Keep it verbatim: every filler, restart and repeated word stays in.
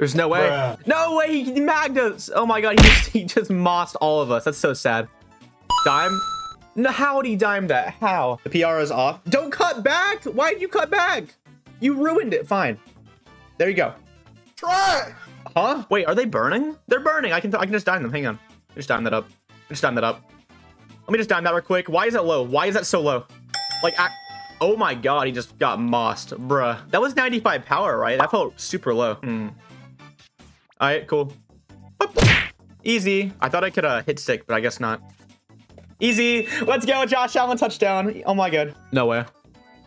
There's no way. Bruh. No way. He magged us. Oh my god. He just, he just mossed all of us. That's so sad. Dime? No, how'd he dime that? How? The P R is off. Don't cut back. Why did you cut back? You ruined it. Fine. There you go. Try. Huh? Wait, are they burning? They're burning. I can th I can just dime them. Hang on. Just dime that up. Just dime that up. Let me just dime that real quick. Why is that low? Why is that so low? Like, I oh my god, he just got mossed, bruh. That was ninety-five power, right? That felt super low. Hmm. All right, cool. Boop. Easy. I thought I could uh, hit stick, but I guess not. Easy. Let's go, Josh Allen touchdown. Oh my god. No way.